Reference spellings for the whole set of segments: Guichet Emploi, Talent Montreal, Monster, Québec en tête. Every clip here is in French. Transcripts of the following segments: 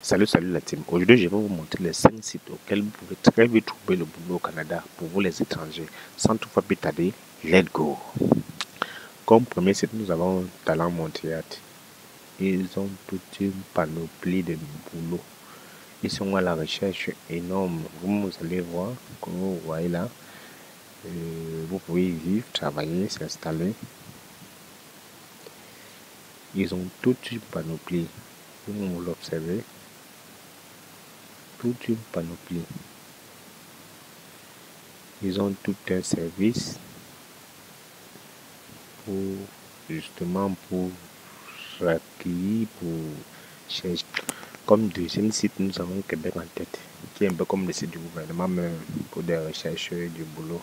Salut la team. Aujourd'hui, je vais vous montrer les 5 sites auxquels vous pouvez très vite trouver le boulot au Canada pour vous les étrangers. Sans toutefois plus tarder, let's go! Comme premier site, nous avons Talent Montreal. Ils ont toute une panoplie de boulot. Ils sont à la recherche énorme. Vous allez voir, comme vous voyez là, vous pouvez y vivre, travailler, s'installer. Ils ont toute une panoplie. Vous l'observez. Toute une panoplie. Ils ont tout un service pour justement pour accueillir, pour chercher. Comme deuxième site, nous avons Québec en tête, qui est un peu comme le site du gouvernement, mais pour des recherches du boulot.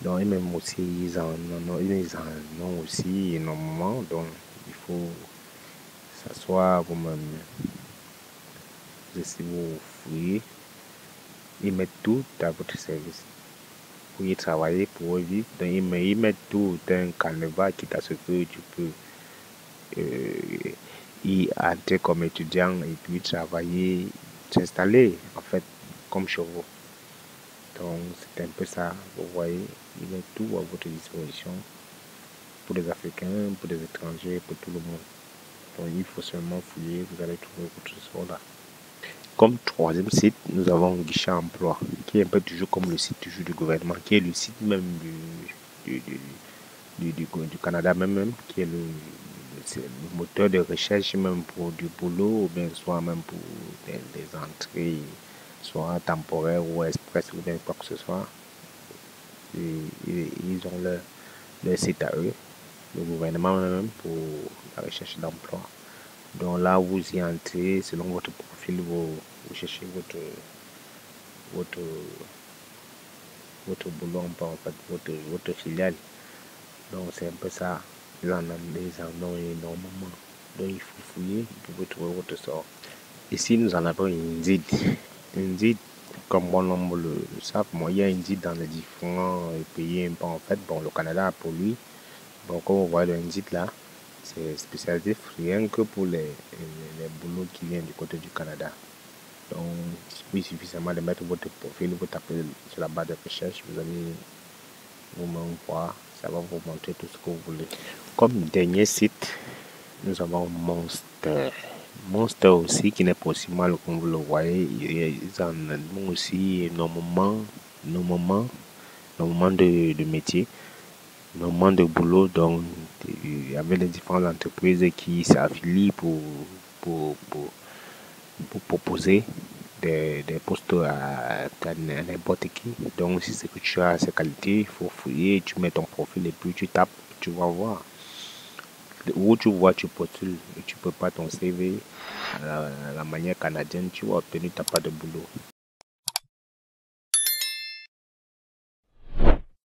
Donc, même aussi, ils en ont aussi énormément, donc il faut s'asseoir vous-même. Si vous fouillez, ils mettent tout à votre service. Pour y travailler, pour y vivre, donc ils mettent tout un canevas, quitte à ce que tu peux y entrer comme étudiant et puis travailler, s'installer en fait comme chez vous. Donc c'est un peu ça, vous voyez, ils mettent tout à votre disposition pour les Africains, pour les étrangers, pour tout le monde. Donc il faut seulement fouiller, vous allez trouver votre sort là. Comme troisième site, nous avons Guichet Emploi, qui est un peu toujours comme le site toujours du gouvernement, qui est le site même du Canada même, qui est le moteur de recherche même pour du boulot, ou bien soit même pour des entrées, soit temporaires ou express, ou bien quoi que ce soit. Et ils ont leur site à eux, le gouvernement même, pour la recherche d'emploi. Donc là, vous y entrez, selon votre profil, vous cherchez votre boulot, en fait, votre filiale. Donc c'est un peu ça, ils en ont énormément. Donc il faut fouiller, vous pouvez trouver votre sort. Ici, nous en avons Indeed. Indeed, comme bon nombre le savent, il y a Indeed dans les différents pays, un peu en fait. Bon, le Canada, pour lui, bon, comme vous voyez le Indeed là, c'est spécialisé rien que pour les boulots qui viennent du côté du Canada. Donc, il suffit suffisamment de mettre votre profil, vous tapez sur la barre de recherche, vous allez vous-même voir, ça va vous montrer tout ce que vous voulez. Comme dernier site, nous avons Monster. Monster aussi, qui n'est pas aussi mal comme vous le voyez, ils en ont aussi énormément de métiers, énormément de boulot. Donc, il y avait les différentes entreprises qui s'affilient pour proposer des postes à n'importe qui. Donc si c'est que tu as ces qualités, il faut fouiller, tu mets ton profil et puis tu tapes, tu vas voir. Où tu vois, tu postules et tu peux pas ton CV à la manière canadienne, tu vas obtenir, tu n'as pas de boulot.